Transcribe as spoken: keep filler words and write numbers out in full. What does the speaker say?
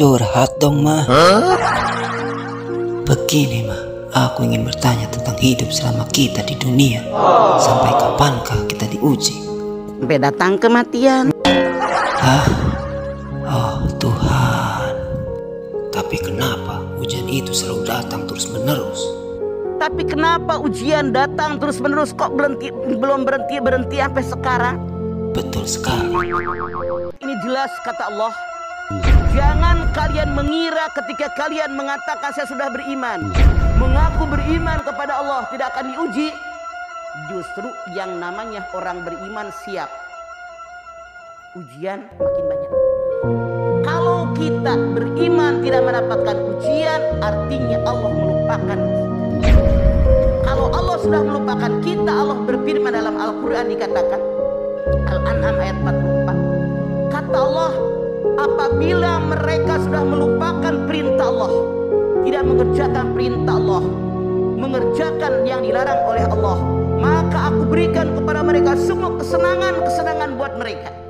Curhat dong, Ma. Begini, Ma, aku ingin bertanya tentang hidup selama kita di dunia. Sampai kapankah kita diuji? Sampai datang kematian. Hah? Oh Tuhan. Tapi kenapa ujian itu selalu datang terus-menerus? Tapi kenapa ujian datang terus-menerus, kok berhenti, belum berhenti-berhenti sampai sekarang? Betul sekali. Ini jelas kata Allah. Jangan kalian mengira ketika kalian mengatakan saya sudah beriman, mengaku beriman kepada Allah, tidak akan diuji. Justru yang namanya orang beriman siap, ujian makin banyak. Kalau kita beriman tidak mendapatkan ujian, artinya Allah melupakan kita. Kalau Allah sudah melupakan kita, Allah berfirman dalam Al-Quran, dikatakan Al-An'am ayat empat puluh empat, kata Allah, apabila mereka sudah melupakan perintah Allah, tidak mengerjakan perintah Allah, mengerjakan yang dilarang oleh Allah, maka aku berikan kepada mereka semua kesenangan-kesenangan buat mereka.